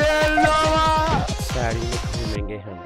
साड़ी में घूमेंगे हम।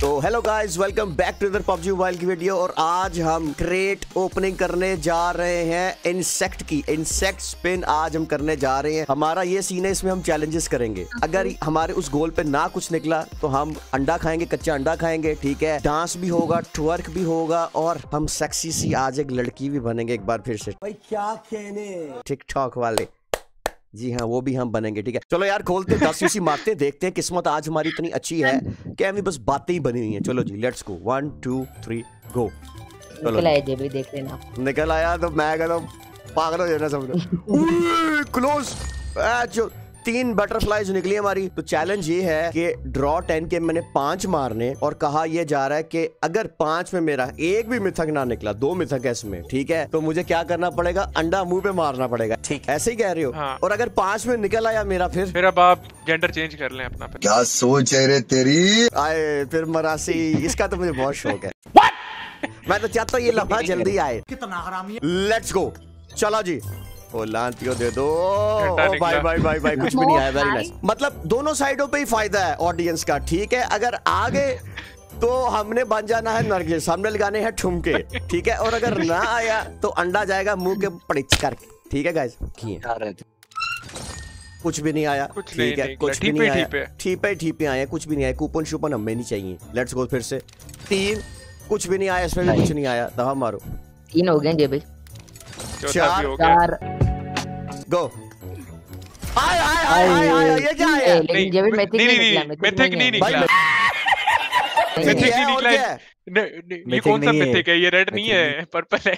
तो hello guys, welcome back to other PUBG mobile की वीडियो। और आज हम क्रेट ओपनिंग करने जा रहे हैं इंसेक्ट की। इंसेक्ट स्पिन आज हम करने जा रहे हैं। हमारा ये सीन है, इसमें हम चैलेंजेस करेंगे। अगर हमारे उस गोल पे ना कुछ निकला तो हम अंडा खाएंगे, कच्चा अंडा खाएंगे, ठीक है। डांस भी होगा, ट्वर्क भी होगा और हम सेक्सी सी आज एक लड़की भी बनेंगे एक बार फिर से। भाई क्या कहने, टिकटॉक वाले, जी हाँ, वो भी हम बनेंगे, ठीक है। चलो यार, खोलते 10 UC मारते, देखते हैं किस्मत आज हमारी इतनी अच्छी है कि हमें बस बातें ही बनी हुई हैं। चलो जी, लेट्स गो, 1 2 3 गो। निकल आया जेबी, देख लेना निकल आया। तो मैं कहता हूँ पागल हो जाना सब लोग। क्लोज 3 बटरफ्लाईज निकली हमारी। तो चैलेंज ये है कि ड्रॉ 10 के मैंने 5 मारने और कहा यह जा रहा है कि अगर 5 में मेरा एक भी मिथक ना निकला, 2 मिथक है इसमें, ठीक है, तो मुझे क्या करना पड़ेगा? अंडा मुंह पे मारना पड़ेगा, ठीक, ऐसे ही कह रहे हो? हाँ। और अगर 5 में निकल आया मेरा, फिर अब आप जेंडर चेंज कर लें अपना। क्या सोच है रे तेरी, आए फिर मरासी। इसका तो मुझे बहुत शौक है। मैं तो चाहता हूँ ये लम्हा जल्दी आए। कितना हरामी है। Let's go. चलो जी, ओ लांतियों दे दो। ओ भाई कुछ भी नहीं आया। Very nice. मतलब दोनों साइडों पे ही फायदा है ऑडियंस का, ठीक है। अगर आगे तो हमने बन जाना है नरगिस, हमने लगाने हैं ठुमके, ठीक है। और अगर ना आया तो अंडा जाएगा मुंह के पड़िच करके, ठीक है गाइस। कुछ भी नहीं आया, ठीक है, कुछ भी नहीं आया। ठीपे आए, कुछ भी नहीं आया। कूपन शूपन हमें नहीं चाहिए। लेट्स गो फिर से। 3 कुछ भी नहीं आया, इसमें कुछ नहीं आया। दवा मारो। 3 हो गए भाई। 4 गो। आया ये क्या है? नहीं, कौन सा मिथिक है ये? रेड नहीं है, पर्पल है।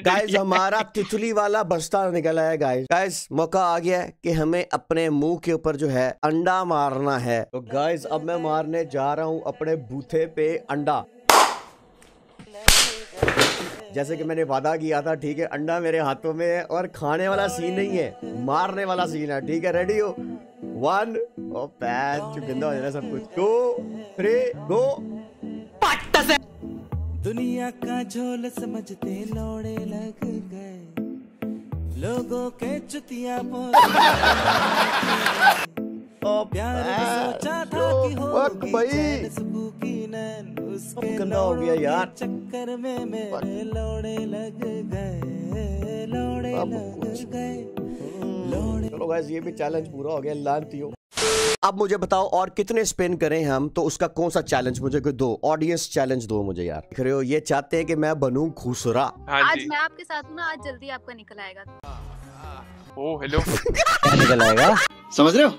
गाइस हमारा तितली वाला बस्ता निकला है। गाइस मौका आ गया है कि हमें अपने मुंह के ऊपर जो है अंडा मारना है। तो गाइस अब मैं मारने जा रहा हूँ अपने बूथे पे अंडा, जैसे कि मैंने वादा किया था, ठीक है। अंडा मेरे हाथों में है और खाने वाला सीन नहीं है, मारने वाला सीन है, ठीक है। रेडी हो? 1 और पैर चुकिंदा हो जाना सब कुछ। 2 3 गो। पट्टा से दुनिया का झोल समझते लौड़े लग गए लोगों के चुतिया और प्यार सोचा था कि होगी हो गया यार। चक्कर में मेरे लौड़े लग गए, लौड़े लग गए। चलो गाइस, ये भी चैलेंज पूरा हो गया। लांतियो, अब मुझे बताओ और कितने स्पिन करें हम? तो उसका कौन सा चैलेंज मुझे कोई दो, ऑडियंस चैलेंज दो मुझे यार। देख रहे हो, ये चाहते हैं कि मैं बनूं खुसरा। आज मैं आपके साथ हूं ना, आज जल्दी आपका निकल आएगा। ओ हेलो, निकल आएगा, समझ रहे हो?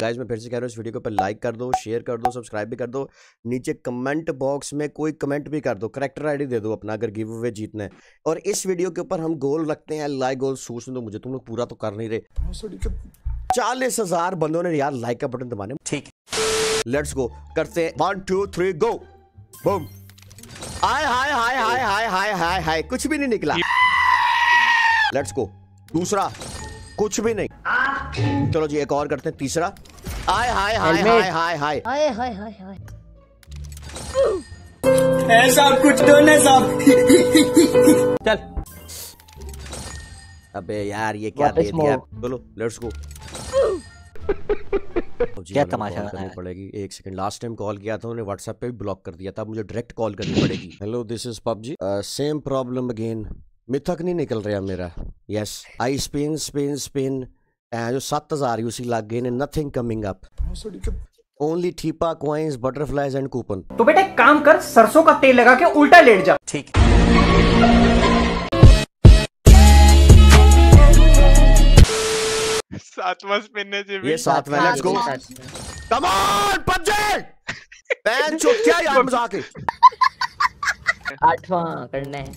गाइस मैं फिर से कह रहा हूँ, इस वीडियो को लाइक कर दो, शेयर कर दो, सब्सक्राइब भी कर दो। नीचे कमेंट बॉक्स में कोई कमेंट भी कर दो, करेक्टर आईडी दे दो अपना अगर गिव अवे जीतना है। और इस वीडियो के ऊपर हम गोल रखते हैं, लाइक गोल सोच दो मुझे, तुम लोग पूरा तो कर नहीं रहे। 40,000 बंदों ने यार लाइक का बटन दबाने, ठीक। लेट्स गो करते हैं। 1 2 3 गो। बूम। हाय कुछ भी नहीं निकला। Let's go. दूसरा कुछ भी नहीं। चलो जी एक और करते हैं। तीसरा। आय हाय hi hi hi hi hi hi hi हाय। ऐसा कुछ तो नहीं साहब। चल। अबे यार ये क्या दे दिया। चलो लेट्स गो। क्या तमाशा करनी पड़ेगी। 1 सेकंड, लास्ट टाइम कॉल किया था उन्हें, व्हाट्सएप पे भी ब्लॉक कर दिया था, मुझे डायरेक्ट कॉल करनी पड़ेगी। Hello this is PUBG, same problem again. मिथक नहीं निकल रहा मेरा। यस आई स्पिन जो 7000 UC लग गए ने, नथिंग कमिंग अप, ओनली ठीपा, कॉइंस, बटरफ्लाईज एंड कूपन। तो बेटा एक काम कर, सरसों का तेल लगा के उल्टा लेट जा, ठीक। सातवां स्पिन है ये, 7वां। Let's go. Come on PUBG, ban चो क्या यार मजाक है। 8वां करना है।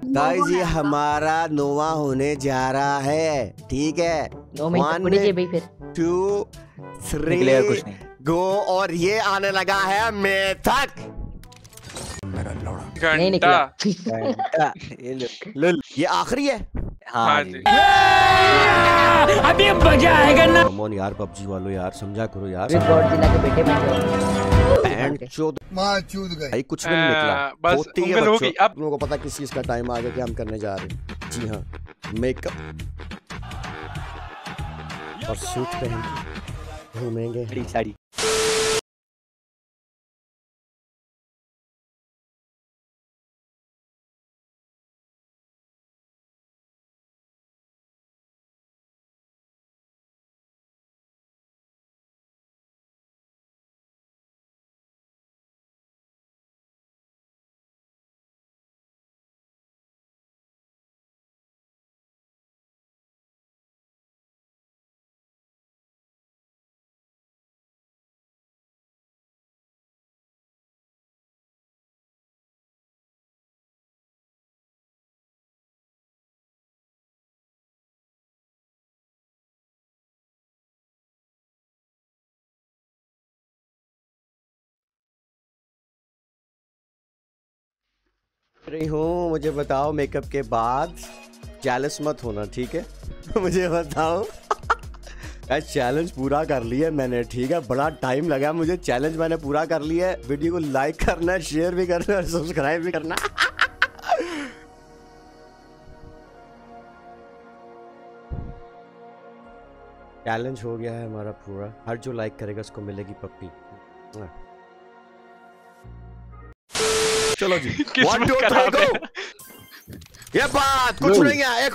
गाइस ये हमारा नोवा होने जा रहा है, ठीक है। 1 2 3 गो। और ये आने लगा है मेथक। मेरा लौड़ा नहीं निकला। ये आखिरी है। हाँ जी, अभी मजा आएगा ना। कमोन यार, पबजी वालों यार समझा करो यार, के बेटे भाई कुछ भी नहीं निकला, बस होती है। अब लोगों को पता किस चीज का टाइम आ गया कि हम करने जा रहे हैं। जी हाँ, मेकअप और सूट पहन घूमेंगे हरी साड़ी। रही हूँ, मुझे बताओ मेकअप के बाद चैलेंज मत होना, ठीक है? मुझे बताओ। चैलेंज पूरा कर लिया मैंने, ठीक है, बड़ा टाइम लगा मुझे, चैलेंज मैंने पूरा कर लिया है। वीडियो को लाइक करना, शेयर भी करना और सब्सक्राइब भी करना। चैलेंज हो गया है हमारा पूरा, हर जो लाइक करेगा उसको मिलेगी पप्पी। चलो जी, वन टू थ्री गो। ये बात कुछ नहीं है, एक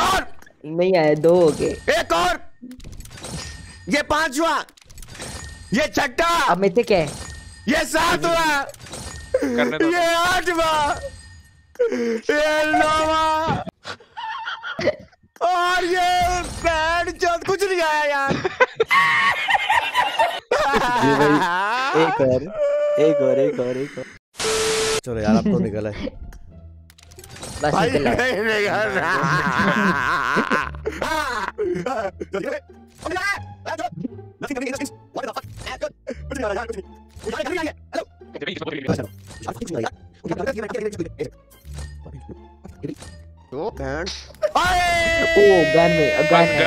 और नहीं आया, दो हो गए, एक और, ये पांचवा, ये छठा, अब में क्या है, ये सातवा, ये आठवा, ये नौवा और ये पैड चौथ, कुछ नहीं आया यार। एक और। चलो यार, आपको निकला है बस, निकला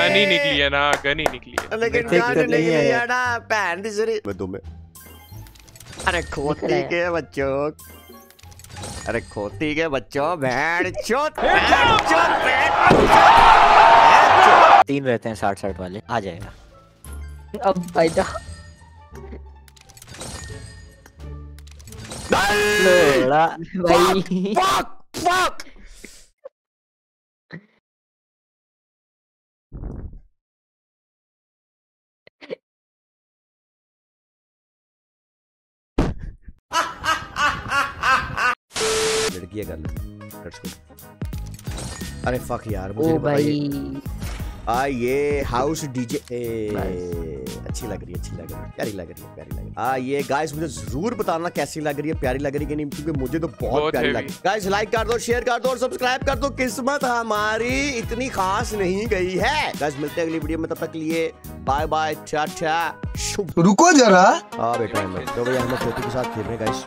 गनी निकली है ना, गनी निकली है, लेकिन है ना पैन दूसरी। अरे खोती के बच्चों, भेड़ चोत, तीन रहते हैं 60 वाले, आ जाएगा अब फायदा। भाई फक लड़की है गलत। अरे फक यार, मुझे भाई आ ये हाउस डीजे अच्छी लग रही है, प्यारी लग रही है। आ ये गाइस मुझे जरूर बताना कैसी लग रही है, प्यारी लग रही है कि नहीं, क्योंकि मुझे तो बहुत प्यारी लग रही है। गाइस लाइक कर दो, शेयर कर दो और सब्सक्राइब कर दो। किस्मत हमारी इतनी खास नहीं गई है। गाइस मिलते हैं अगली वीडियो में, तब तक लिए बाय बाय, टाटा। रुको जरा, हाँ बेटा तो भैया हम लोग के साथ खेल रहे हैं गाइस।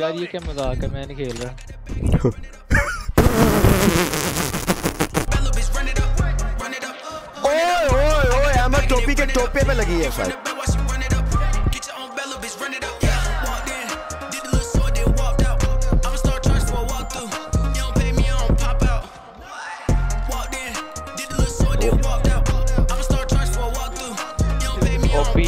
यार ये क्या मजाक है, मैं नहीं खेल रहा। ओए हमें टोपी के टोपे पे लगी है शायद। ओपी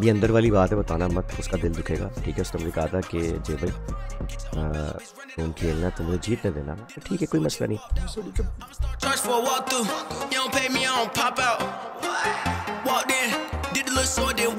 ये अब ये अंदर वाली बात है, बताना मत, उसका दिल दुखेगा, ठीक है। उसने मुझे कहा था कि जे भाई तुम खेलना तो मुझे जीतने देना, ठीक है कोई मसला नहीं।